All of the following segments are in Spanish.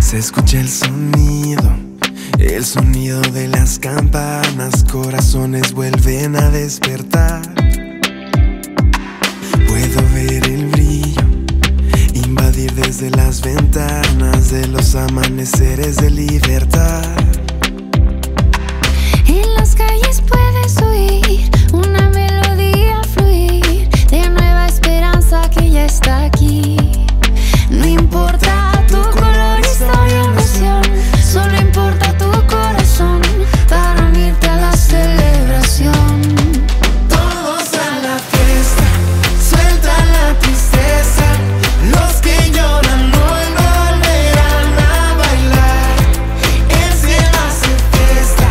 Se escucha el sonido de las campanas. Corazones vuelven a despertar. Puedo ver el brillo invadir desde las ventanas de los amaneceres de libertad. En las calles puedes oír una melodía fluir de nueva esperanza que ya está aquí. No importa tu color, historia o nación, solo importa tu corazón para unirte a la celebración. Todos a la fiesta, suelta la tristeza. Los que lloran hoy volverán a bailar. El cielo hace fiesta,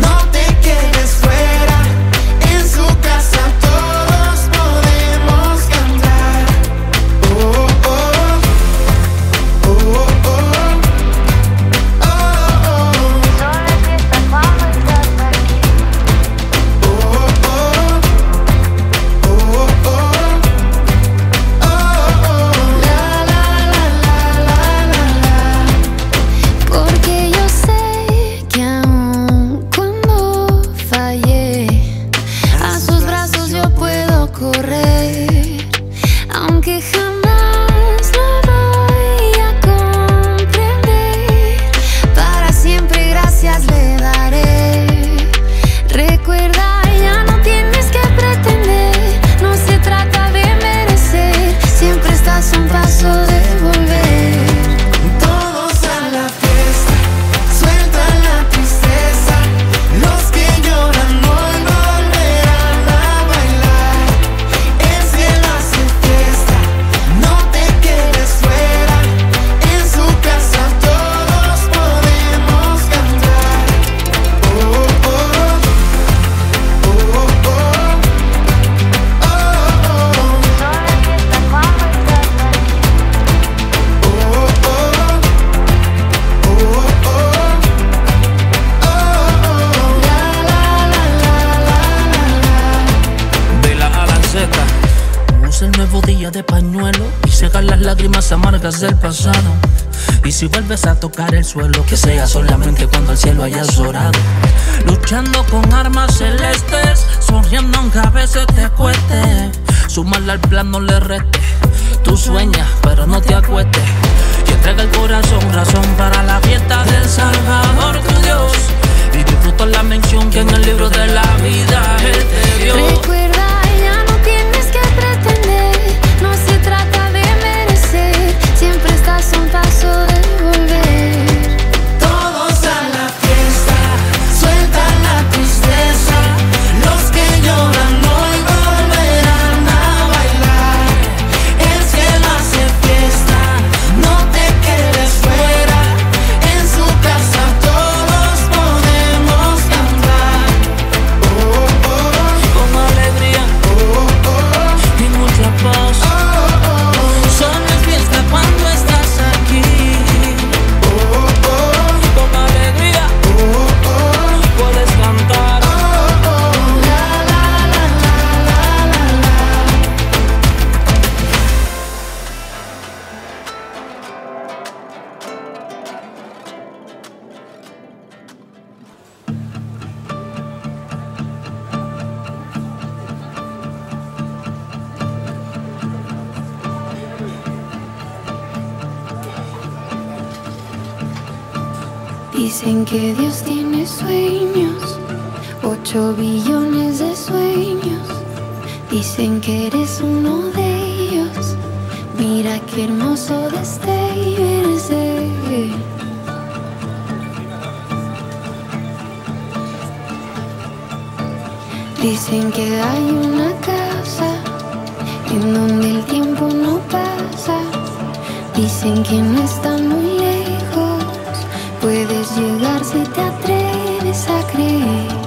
no te quedes fuera. En su casa todos podemos cantar. Oh, oh, oh. Aunque jamás lo voy a comprender, para siempre gracias le daré. Recuerda, ya no tienes que pretender, no se trata de merecer, siempre estás a un paso de volver. Todos a la fiesta, suelta la tristeza. Los que lloran hoy volverán a bailar. El cielo hace fiesta, no te quedes fuera. En su casa todos podemos cantar. Oh, oh, oh, oh, oh, oh, oh. De la A a la Z, usa el nuevo día de pañuelo y seca las lágrimas amargas del pasado. Y si vuelves a tocar el suelo, que sea solamente cuando el cielo hayas orado. Luchando con armas celestes, sonriendo aunque a veces te cueste. Sumarle al plan no le reste. Tú sueñas pero no te acuestes. Y entrega el corazón, razón para la fiesta del Salvador tu Dios. Y disfruta la mención que en el libro de la vida Él te dio. Recuerda, ya no tienes que pretender, no se trata de merecer, siempre estás a un paso de volver. Todos a la fiesta, suelta la tristeza. Los que lloran hoy volverán a bailar. El cielo hace fiesta, no te quedes fuera. En su casa todos podemos cantar. Oh, oh, Con alegría oh, y mucha paz. oh, oh, oh. Solo es fiesta cuando estás aquí. Con alegría puedes cantar. Dicen que Dios tiene sueños, 8 billones de sueños. Dicen que eres uno de ellos. Mira qué hermoso destello eres. Dicen que hay una casa en donde el tiempo no pasa. Dicen que no está muy lejos. Puedes llegar si te atreves a creer.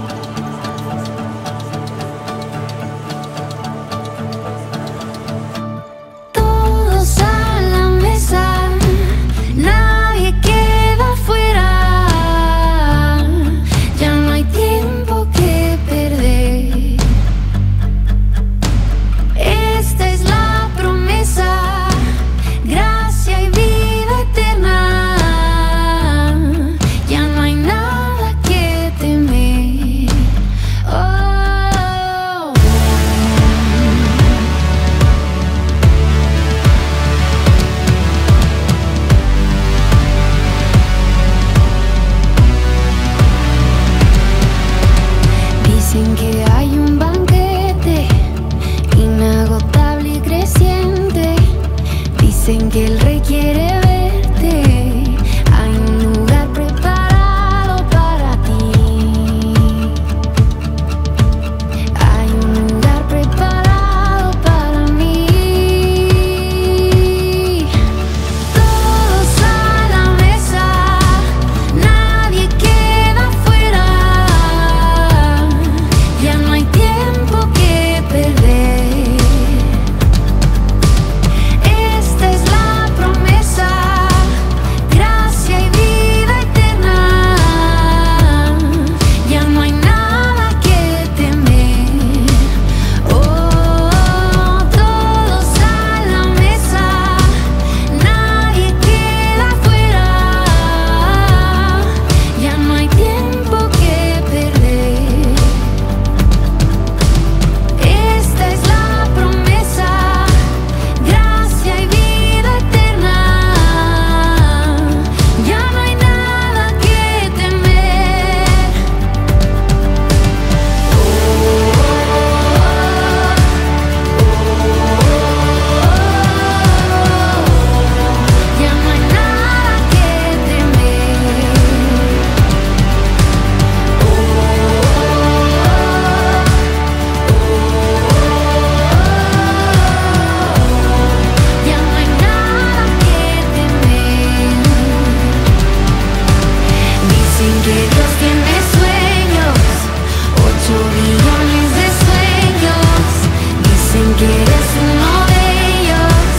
que eres uno de ellos.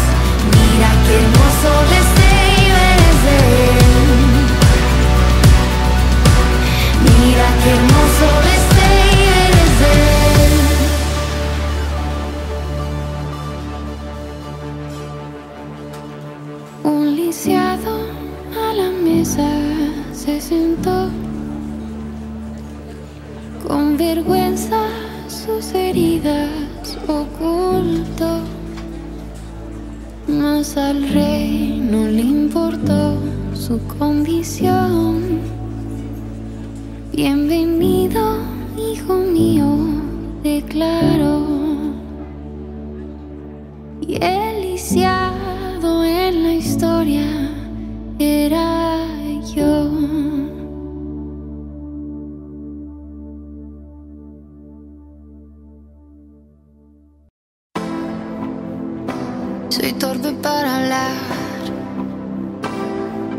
Mira qué hermoso destello eres de él. Mira qué hermoso destello eres de él. Un lisiado a la mesa se sentó, con vergüenza sus heridas ocultó, mas al rey no le importó su condición. Bienvenido, hijo mío, declaró. Y el lisiado en la historia era yo. Soy torpe para hablar,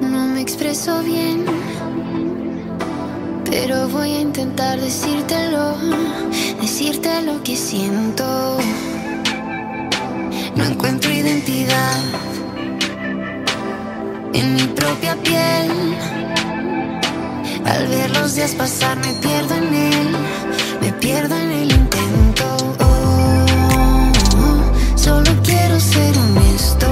no me expreso bien, pero voy a intentar decirte lo que siento. No encuentro identidad en mi propia piel. Al ver los días pasar me pierdo en él, me pierdo en el intento. Solo quiero ser honesto.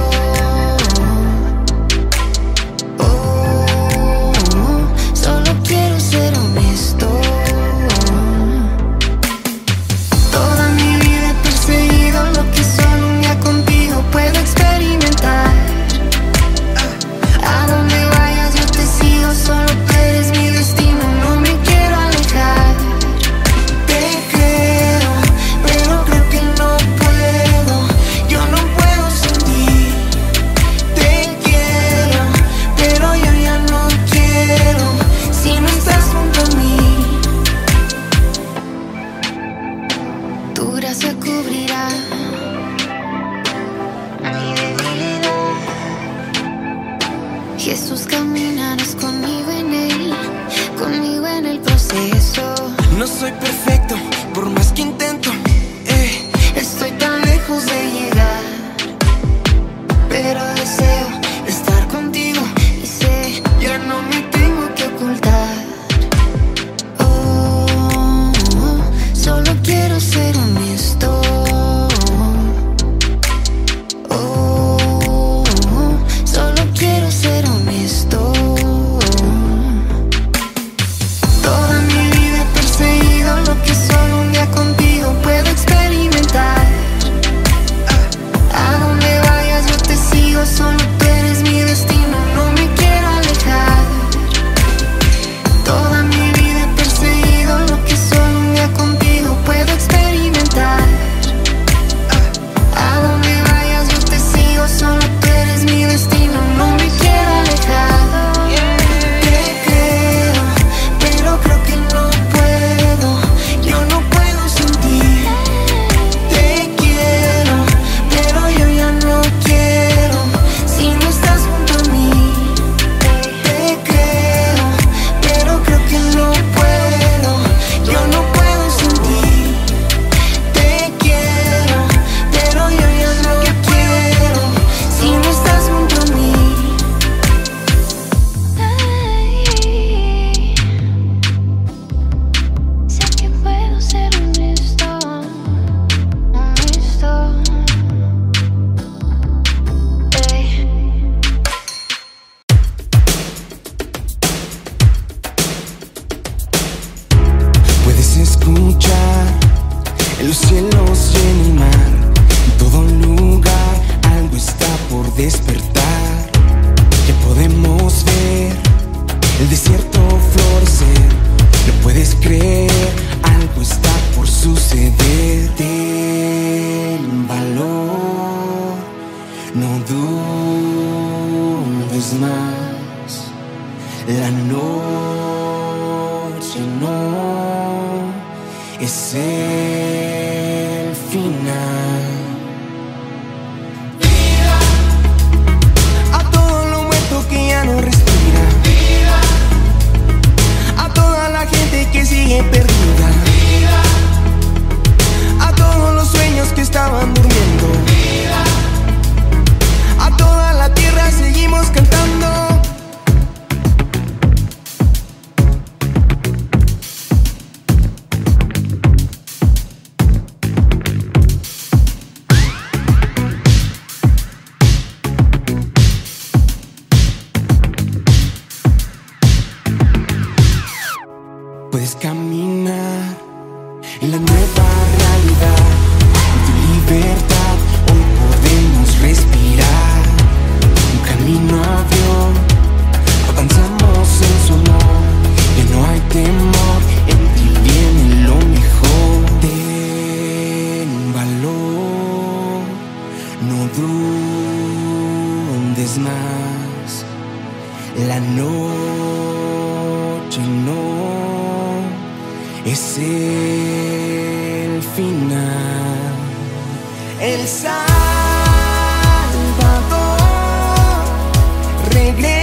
Oh, solo quiero ser honesto. Toda mi vida he perseguido lo que solo un día contigo puedo experimentar. A donde vayas yo te sigo, solo tú eres mi destino, no me quiero alejar. Te creo, pero creo que no puedo. Yo no puedo sin ti. Te quiero, pero yo ya no quiero si no estás junto a mí. Tu gracia cubrirá mi debilidad. Jesús, caminarás conmigo en el proceso. No soy perfecto, por más que intento, estoy tan lejos de llegar, pero deseo estar contigo y sé, ya no me tengo que ocultar. Oh, solo quiero ser honesto. Oh, solo quiero ser honesto. Toda mi vida he perseguido lo que solo un día contigo puedo experimentar. A donde vayas yo te sigo, solo tú eres mi destino, no me quiero alejar. Toda mi vida he perseguido lo que solo un día contigo puedo experimentar. A donde vayas yo te sigo, solo tú eres mi destino, no me quiero alejar. Te creo, pero creo que no puedo. Yo no puedo sin ti. Te quiero, pero yo ya no quiero si no estás junto a mí. Te creo, pero creo que no puedo. Yo no puedo sin ti. Te quiero, pero yo ya no quiero si no estás junto a mí. Ay, sé que puedo ser honesto, honesto. Ey. Puedes escuchar en los cielos y en el mar, en todo lugar algo está por despertar. Ya podemos ver el desierto florecer, no puedes creer, algo está por suceder. Ten valor, no dudes más, la noche no es el final. A todo lo muerto que ya no respira, a toda la gente que sigue perdida, a todos los sueños que estaban durmiendo. abundes más. La noche no es el final. El Salvador regresa.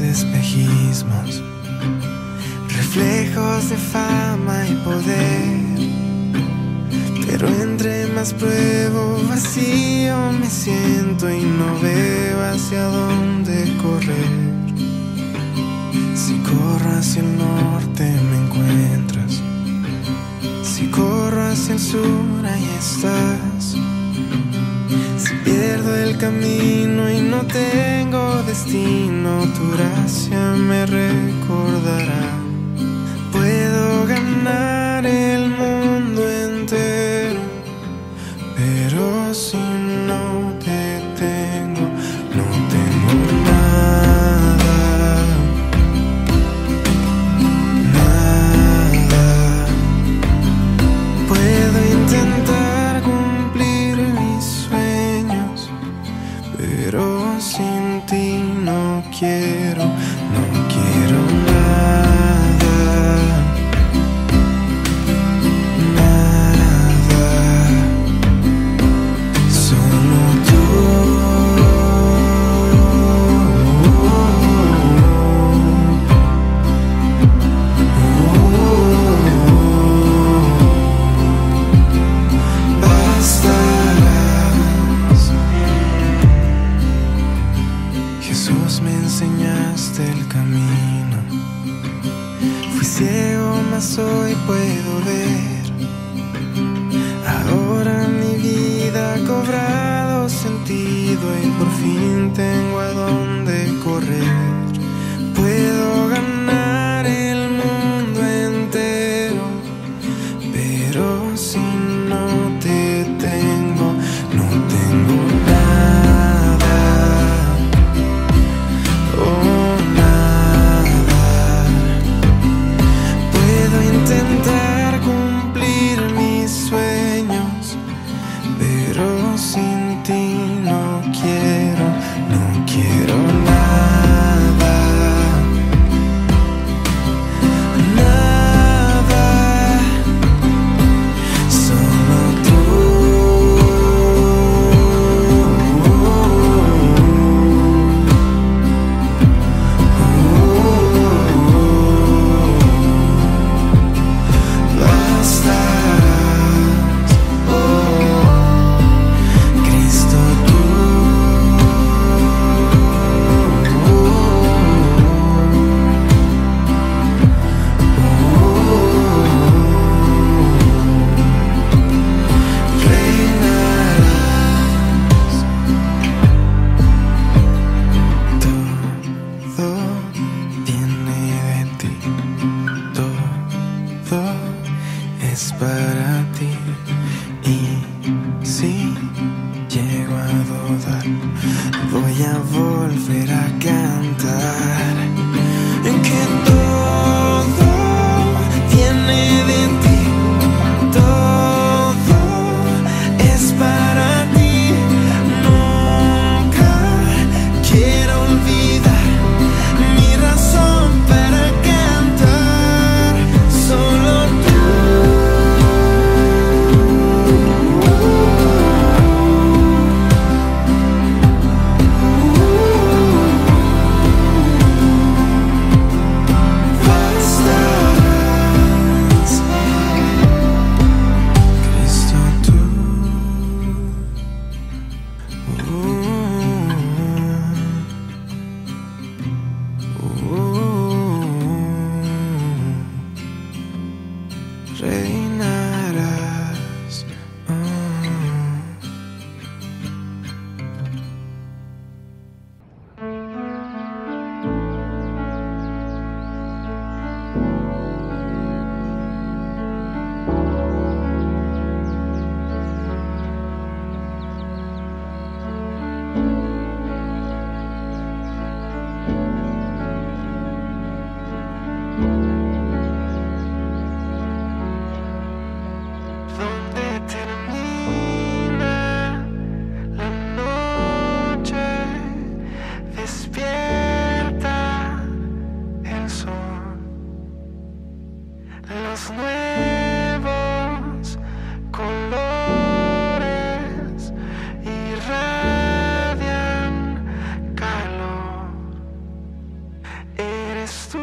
Espejismos, reflejos de fama y poder, pero entre más pruebo vacío me siento y no veo hacia dónde correr. Si corro hacia el norte me encuentras, si corro hacia el sur ahí estás. Si pierdo el camino y no tengo destino, tu gracia me recordará. Puedo ganar el mundo entero, pero si no te tengo, no tengo nada. Nada. Puedo intentar pero sin ti no quiero, no quiero nada, nada, solo tú. Basta. El camino, fui ciego, mas hoy puedo ver. Ahora mi vida ha cobrado sentido y por fin tengo a dónde correr. Puedo ganar el mundo entero, pero si no te tengo, no tengo nada. Oh. best.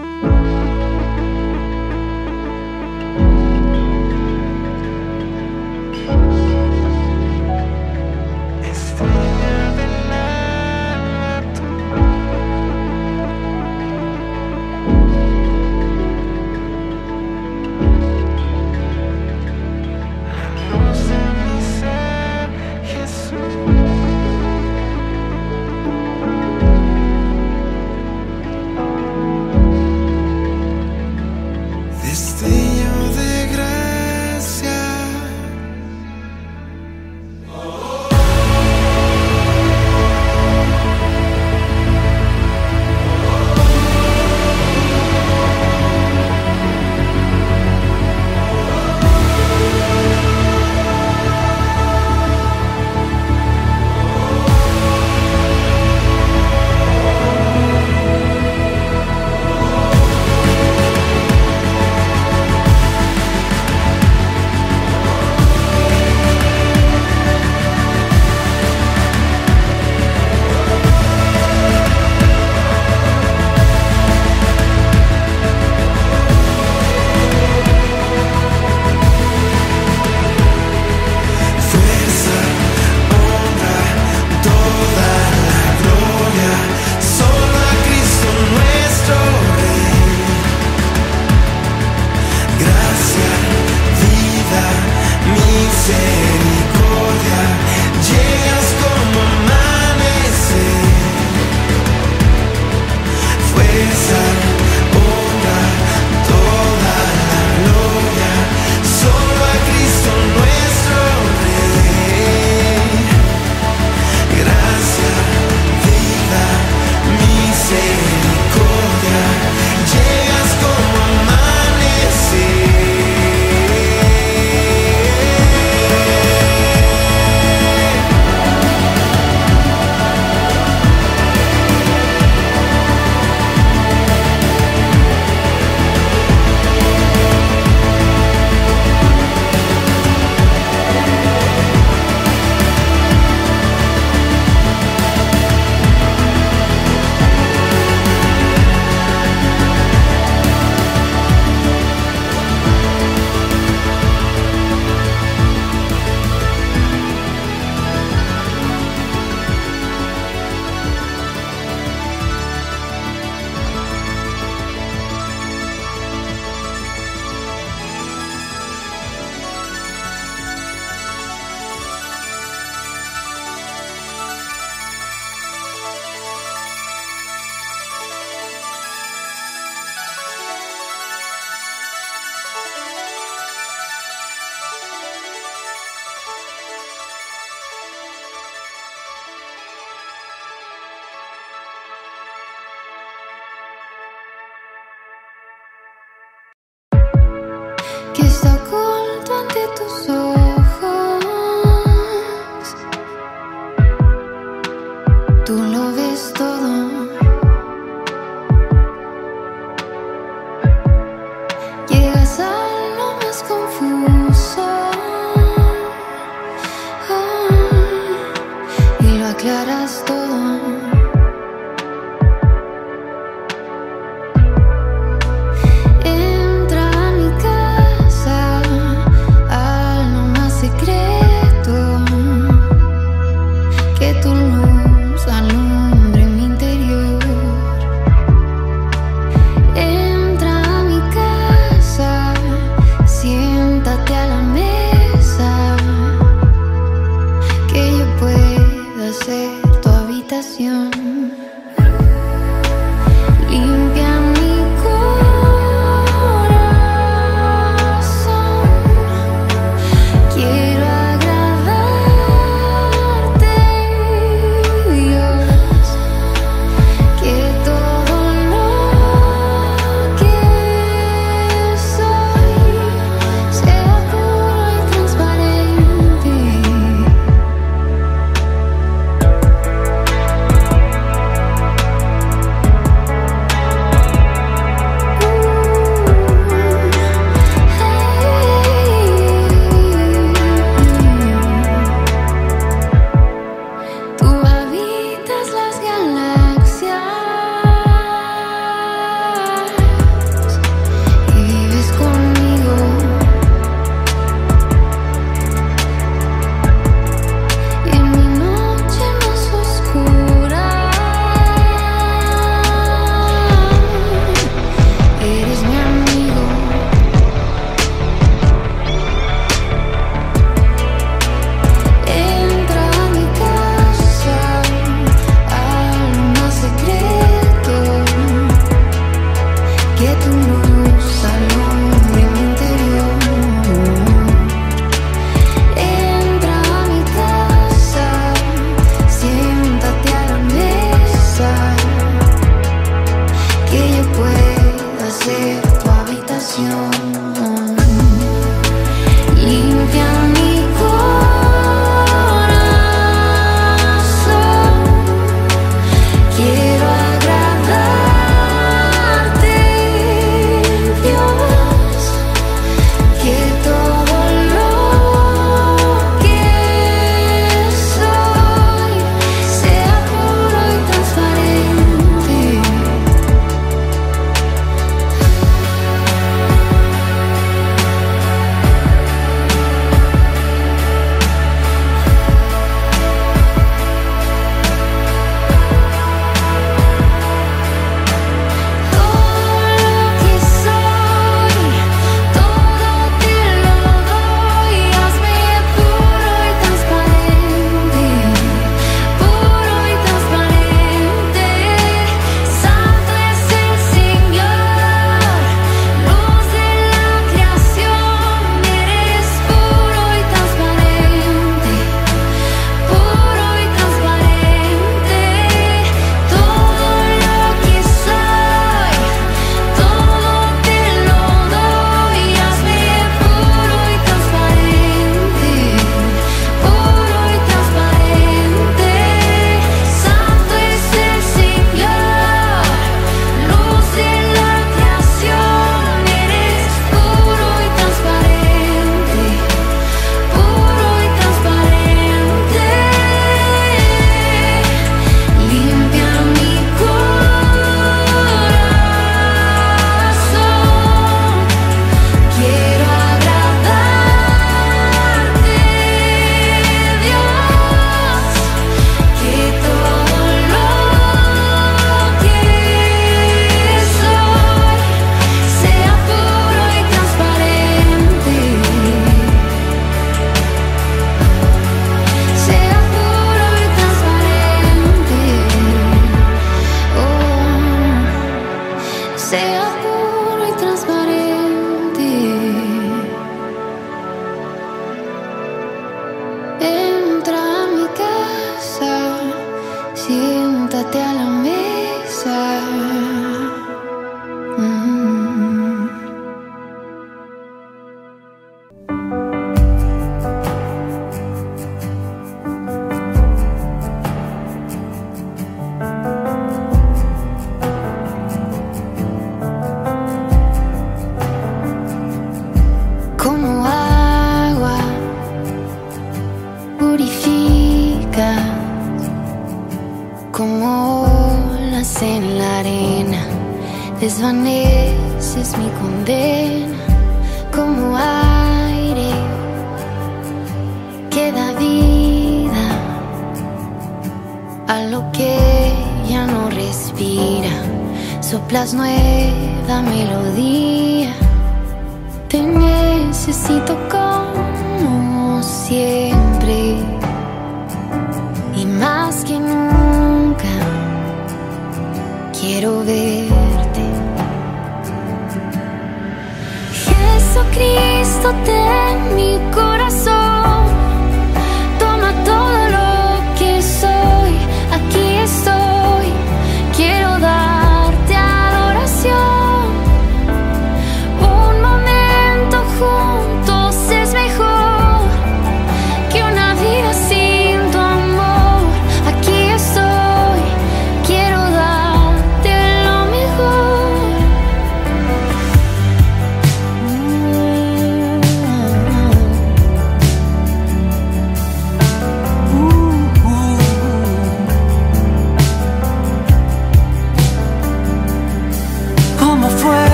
Cristo, ten mi corazón.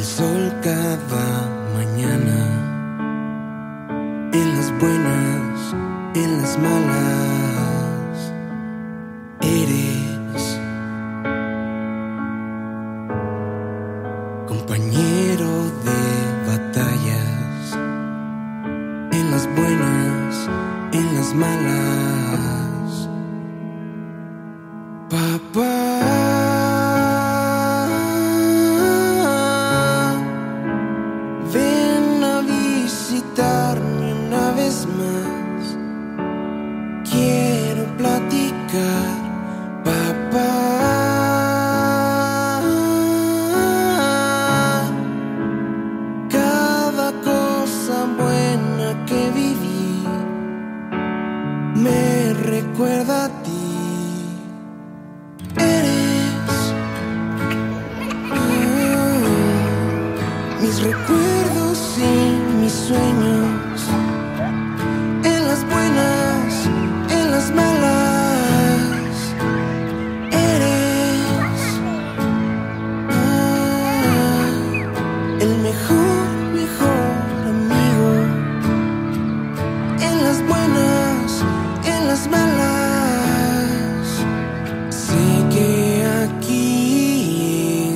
el sol cada mañana, en las buenas, en las malas, eres compañero de batallas, en las buenas, en las malas, papá. Recuerda a ti, eres mis recuerdos y mis sueños, en las buenas, en las malas, eres el mejor amigo, en las buenas, en las malas. Sé que aquí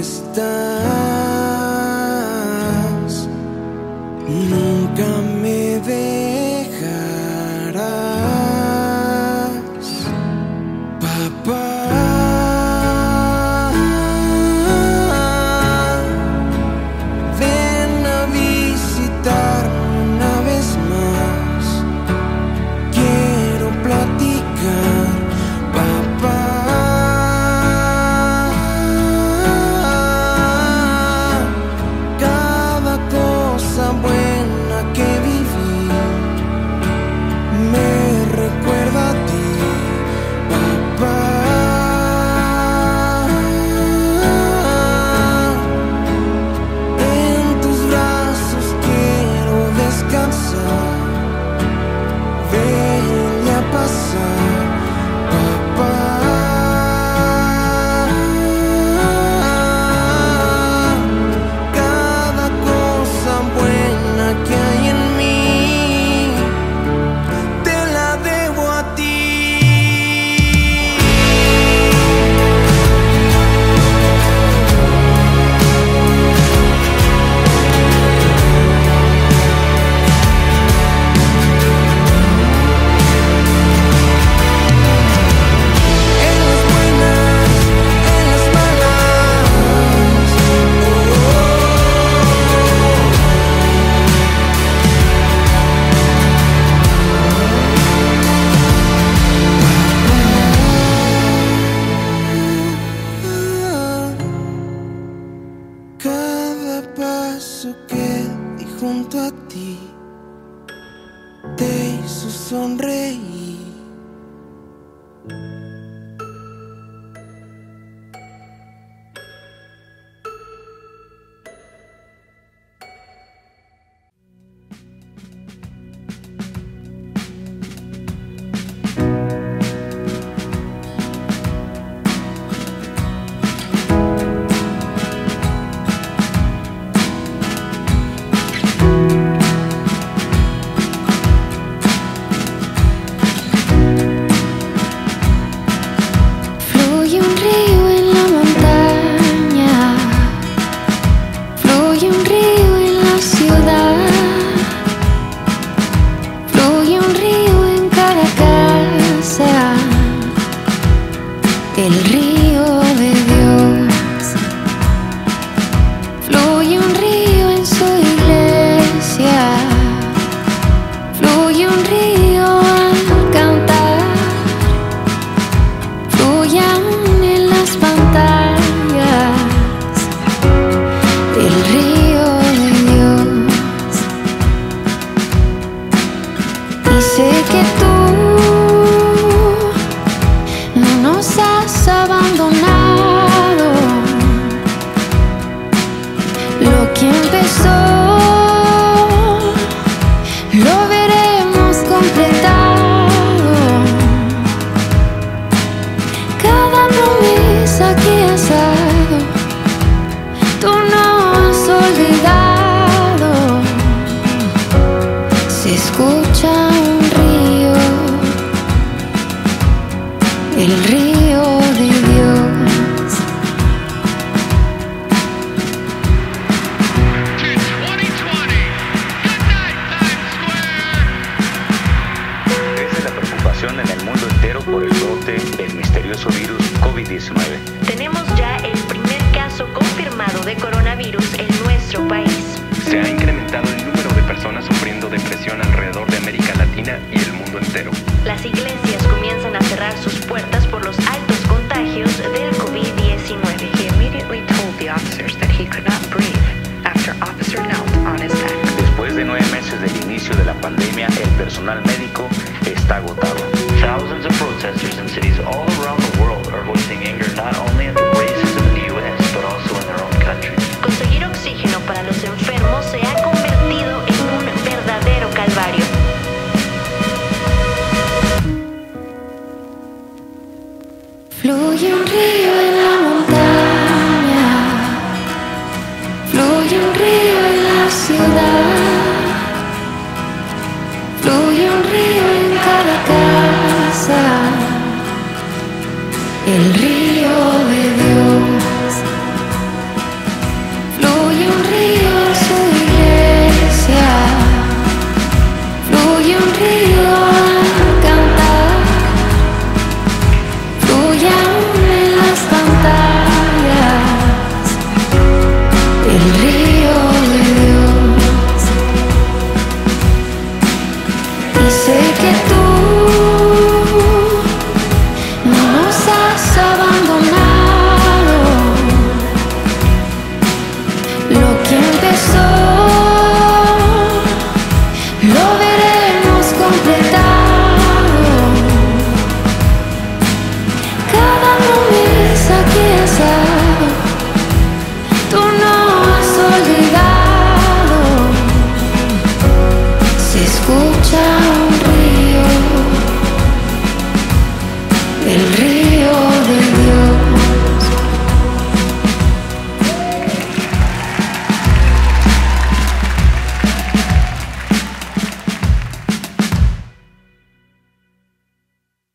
estás, nunca me dejarás, papá. Ven a visitarme una vez más, que di junto a ti te hizo sonreír. de coronavirus en nuestro país. Se ha incrementado el número de personas sufriendo depresión alrededor de América Latina y el mundo entero. Las iglesias comienzan a cerrar sus puertas por los altos contagios del COVID-19. He immediately told the officers that he could not breathe after officer knelt on his back. Después de 9 meses del inicio de la pandemia, el personal médico está agotado. Thousands of protesters in cities all around the world are voicing anger not only at the race